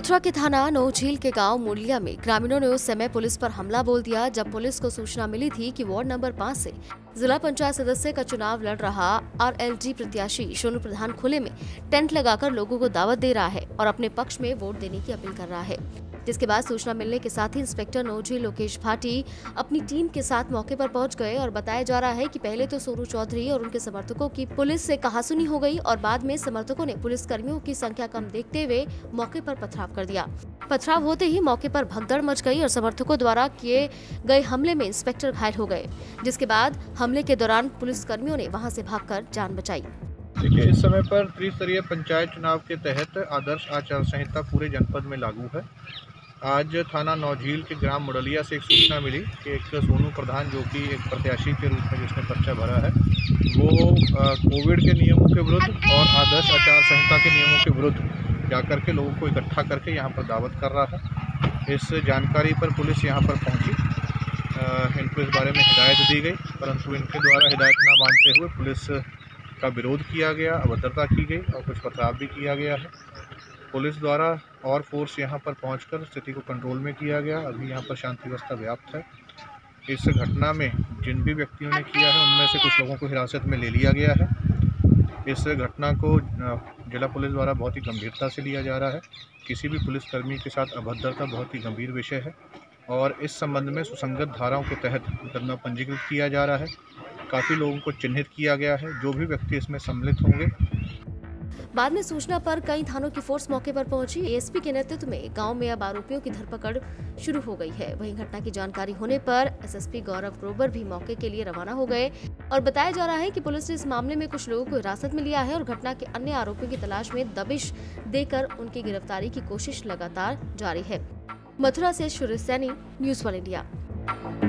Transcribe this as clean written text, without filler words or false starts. मथुरा के थाना नौझील के गांव मुरलिया में ग्रामीणों ने उस समय पुलिस पर हमला बोल दिया जब पुलिस को सूचना मिली थी कि वार्ड नंबर 5 से जिला पंचायत सदस्य का चुनाव लड़ रहा आरएलडी प्रत्याशी सोनू प्रधान खुले में टेंट लगाकर लोगों को दावत दे रहा है और अपने पक्ष में वोट देने की अपील कर रहा है, जिसके बाद सूचना मिलने के साथ ही इंस्पेक्टर नौझील लोकेश भाटी अपनी टीम के साथ मौके पर पहुंच गए और बताया जा रहा है कि पहले तो सोनू चौधरी और उनके समर्थकों की पुलिस से कहासुनी हो गई और बाद में समर्थकों ने पुलिस कर्मियों की संख्या कम देखते हुए मौके पर पथराव कर दिया। पथराव होते ही मौके पर भगदड़ मच गई और समर्थकों द्वारा किए गए हमले में इंस्पेक्टर घायल हो गए, जिसके बाद हमले के दौरान पुलिस कर्मियों ने वहाँ से भागकर जान बचाई। इस समय पर त्रिस्तरीय पंचायत चुनाव के तहत आदर्श आचार संहिता पूरे जनपद में लागू है। आज थाना नौझील के ग्राम मुरलिया से एक सूचना मिली कि एक सोनू प्रधान, जो कि एक प्रत्याशी के रूप में जिसने पर्चा भरा है, वो कोविड के नियमों के विरुद्ध और आदर्श आचार संहिता के नियमों के विरुद्ध जाकर के लोगों को इकट्ठा करके यहाँ पर दावत कर रहा था। इस जानकारी पर पुलिस यहाँ पर पहुँची, इनको इस बारे में हिदायत दी गई, परंतु इनके द्वारा हिदायत ना मानते हुए पुलिस का विरोध किया गया, अभद्रता की गई और कुछ पथराव भी किया गया है। पुलिस द्वारा और फोर्स यहां पर पहुंचकर स्थिति को कंट्रोल में किया गया। अभी यहां पर शांति व्यवस्था व्याप्त है। इस घटना में जिन भी व्यक्तियों ने किया है उनमें से कुछ लोगों को हिरासत में ले लिया गया है। इस घटना को जिला पुलिस द्वारा बहुत ही गंभीरता से लिया जा रहा है। किसी भी पुलिसकर्मी के साथ अभद्रता बहुत ही गंभीर विषय है और इस संबंध में सुसंगत धाराओं के तहत मुकदमा पंजीकृत किया जा रहा है। काफी लोगों को चिन्हित किया गया है, जो भी व्यक्ति इसमें सम्मिलित होंगे। बाद में सूचना पर कई थानों की फोर्स मौके पर पहुंची। एसपी के नेतृत्व में गांव में अब आरोपियों की धरपकड़ शुरू हो गई है। वहीं घटना की जानकारी होने पर एसएसपी गौरव ग्रोवर भी मौके के लिए रवाना हो गए और बताया जा रहा है कि पुलिस ने इस मामले में कुछ लोगों को हिरासत में लिया है और घटना के अन्य आरोपियों की तलाश में दबिश देकर उनकी गिरफ्तारी की कोशिश लगातार जारी है। मथुरा से Suresh Saini, news for India.